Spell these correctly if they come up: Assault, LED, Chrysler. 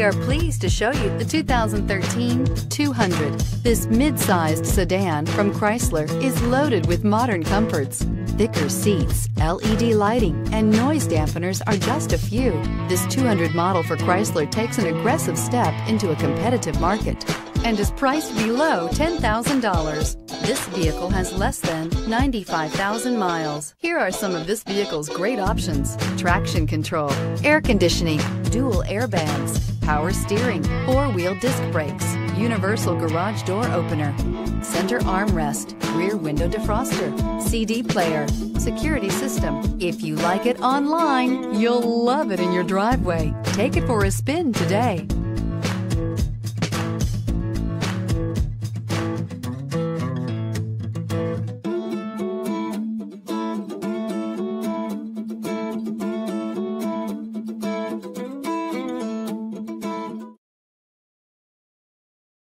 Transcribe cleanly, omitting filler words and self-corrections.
We are pleased to show you the 2013 200. This mid-sized sedan from Chrysler is loaded with modern comforts. Thicker seats, LED lighting, and noise dampeners are just a few. This 200 model for Chrysler takes an aggressive step into a competitive market and is priced below $10,000. This vehicle has less than 95,000 miles. Here are some of this vehicle's great options: traction control, air conditioning, dual airbags, power steering, four-wheel disc brakes, universal garage door opener, center armrest, rear window defroster, CD player, security system. If you like it online, you'll love it in your driveway. Take it for a spin today.